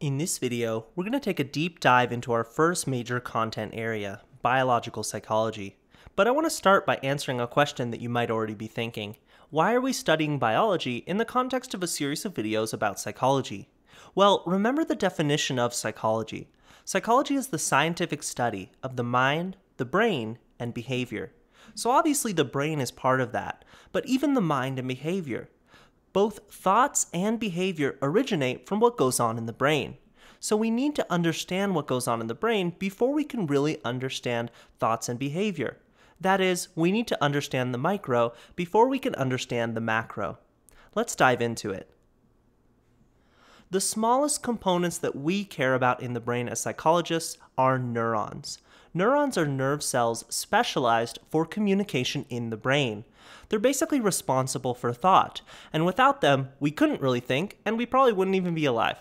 In this video, we're going to take a deep dive into our first major content area, biological psychology. But I want to start by answering a question that you might already be thinking. Why are we studying biology in the context of a series of videos about psychology? Well, remember the definition of psychology. Psychology is the scientific study of the mind, the brain, and behavior. So obviously the brain is part of that, but even the mind and behavior. Both thoughts and behavior originate from what goes on in the brain. So we need to understand what goes on in the brain before we can really understand thoughts and behavior. That is, we need to understand the micro before we can understand the macro. Let's dive into it. The smallest components that we care about in the brain as psychologists are neurons. Neurons are nerve cells specialized for communication in the brain. They're basically responsible for thought, and without them, we couldn't really think, and we probably wouldn't even be alive.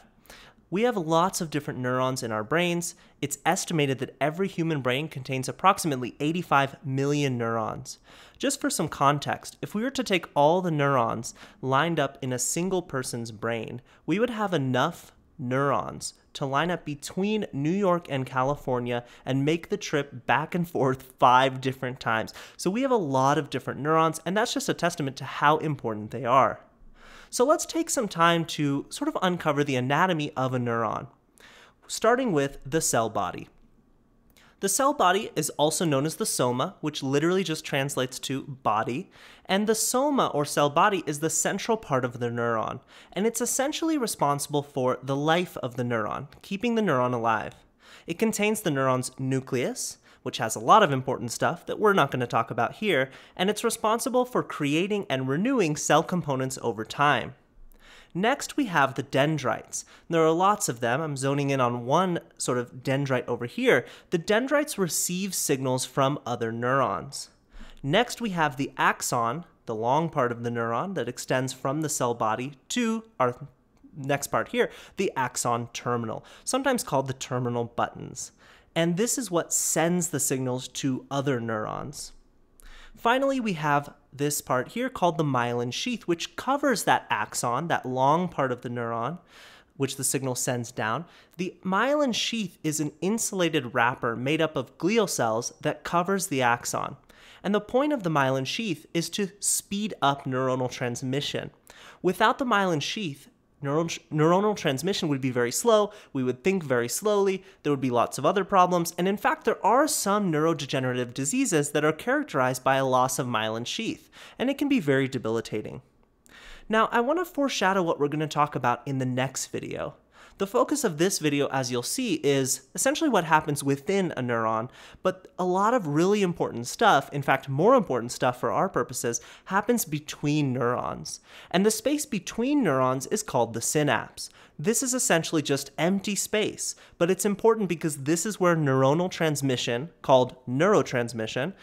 We have lots of different neurons in our brains. It's estimated that every human brain contains approximately 85 million neurons. Just for some context, if we were to take all the neurons lined up in a single person's brain, we would have enough neurons to line up between New York and California and make the trip back and forth 5 different times. So we have a lot of different neurons, and that's just a testament to how important they are. So let's take some time to sort of uncover the anatomy of a neuron, starting with the cell body. The cell body is also known as the soma, which literally just translates to body, and the soma or cell body is the central part of the neuron, and it's essentially responsible for the life of the neuron, keeping the neuron alive. It contains the neuron's nucleus, which has a lot of important stuff that we're not going to talk about here, and it's responsible for creating and renewing cell components over time. Next, we have the dendrites. There are lots of them. I'm zoning in on one sort of dendrite over here. The dendrites receive signals from other neurons. Next, we have the axon, the long part of the neuron that extends from the cell body to our next part here, the axon terminal, sometimes called the terminal buttons. And this is what sends the signals to other neurons. Finally, we have this part here called the myelin sheath, which covers that axon, that long part of the neuron, which the signal sends down. The myelin sheath is an insulated wrapper made up of glial cells that covers the axon. And the point of the myelin sheath is to speed up neuronal transmission. Without the myelin sheath, neuronal transmission would be very slow, we would think very slowly, there would be lots of other problems, and in fact there are some neurodegenerative diseases that are characterized by a loss of myelin sheath, and it can be very debilitating. Now I want to foreshadow what we're going to talk about in the next video. The focus of this video, as you'll see, is essentially what happens within a neuron, but a lot of really important stuff, in fact more important stuff for our purposes, happens between neurons. And the space between neurons is called the synapse. This is essentially just empty space, but it's important because this is where neuronal transmission, called neurotransmission,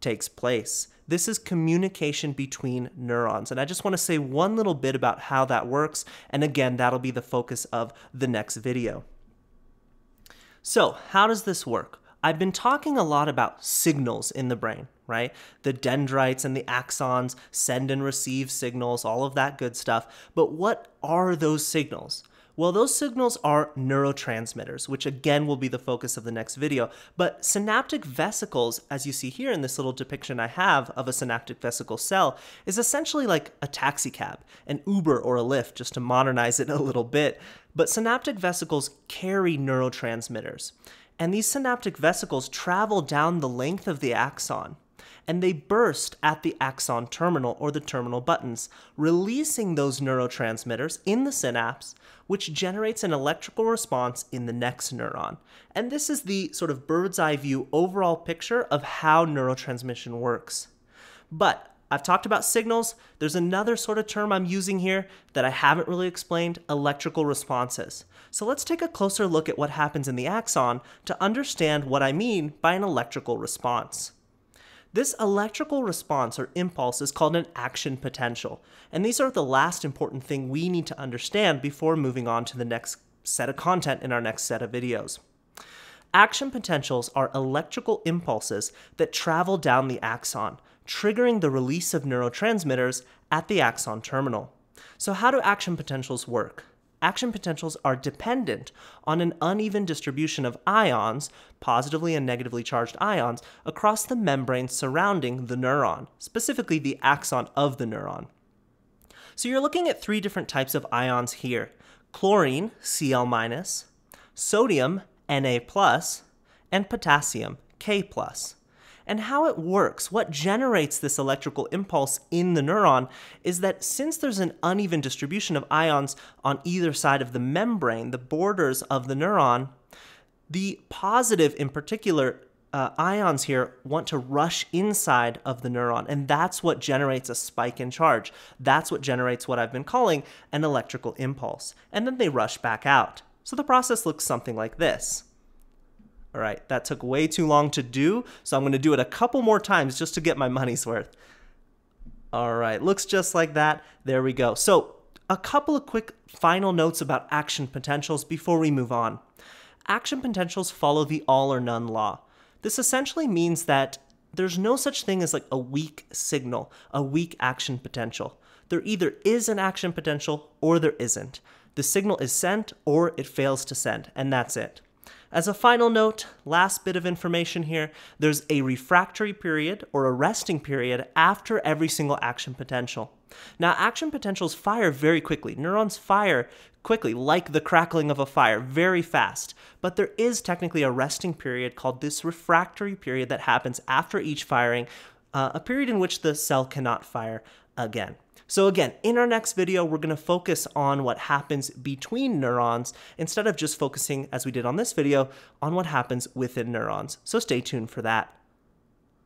takes place. This is communication between neurons, and I just want to say one little bit about how that works, and again, that'll be the focus of the next video. So, how does this work? I've been talking a lot about signals in the brain, right? The dendrites and the axons send and receive signals, all of that good stuff, but what are those signals? Well, those signals are neurotransmitters, which again will be the focus of the next video, but synaptic vesicles, as you see here in this little depiction I have of a synaptic vesicle cell, is essentially like a taxi cab, an Uber or a Lyft, just to modernize it a little bit. But synaptic vesicles carry neurotransmitters, and these synaptic vesicles travel down the length of the axon, and they burst at the axon terminal or the terminal buttons, releasing those neurotransmitters in the synapse, which generates an electrical response in the next neuron. And this is the sort of bird's eye view overall picture of how neurotransmission works. But I've talked about signals. There's another sort of term I'm using here that I haven't really explained, electrical responses. So let's take a closer look at what happens in the axon to understand what I mean by an electrical response. This electrical response or impulse is called an action potential, and these are the last important thing we need to understand before moving on to the next set of content in our next set of videos. Action potentials are electrical impulses that travel down the axon, triggering the release of neurotransmitters at the axon terminal. So how do action potentials work? action potentials are dependent on an uneven distribution of ions, positively and negatively charged ions, across the membrane surrounding the neuron, specifically the axon of the neuron. So you're looking at three different types of ions here: chlorine, Cl-, sodium, Na+, and potassium, K+. And how it works, what generates this electrical impulse in the neuron, is that since there's an uneven distribution of ions on either side of the membrane, the borders of the neuron, the positive in particular ions here want to rush inside of the neuron, and that's what generates a spike in charge. That's what generates what I've been calling an electrical impulse. And then they rush back out. So the process looks something like this. All right, that took way too long to do, so I'm going to do it a couple more times just to get my money's worth. All right, looks just like that. There we go. So a couple of quick final notes about action potentials before we move on. Action potentials follow the all or none law. This essentially means that there's no such thing as like a weak signal, a weak action potential. There either is an action potential or there isn't. The signal is sent or it fails to send, and that's it. As a final note, last bit of information here, there's a refractory period or a resting period after every single action potential. Now, action potentials fire very quickly. Neurons fire quickly, like the crackling of a fire, very fast. But there is technically a resting period called this refractory period that happens after each firing, a period in which the cell cannot fire again. So again, in our next video, we're going to focus on what happens between neurons instead of just focusing, as we did on this video, on what happens within neurons. So stay tuned for that.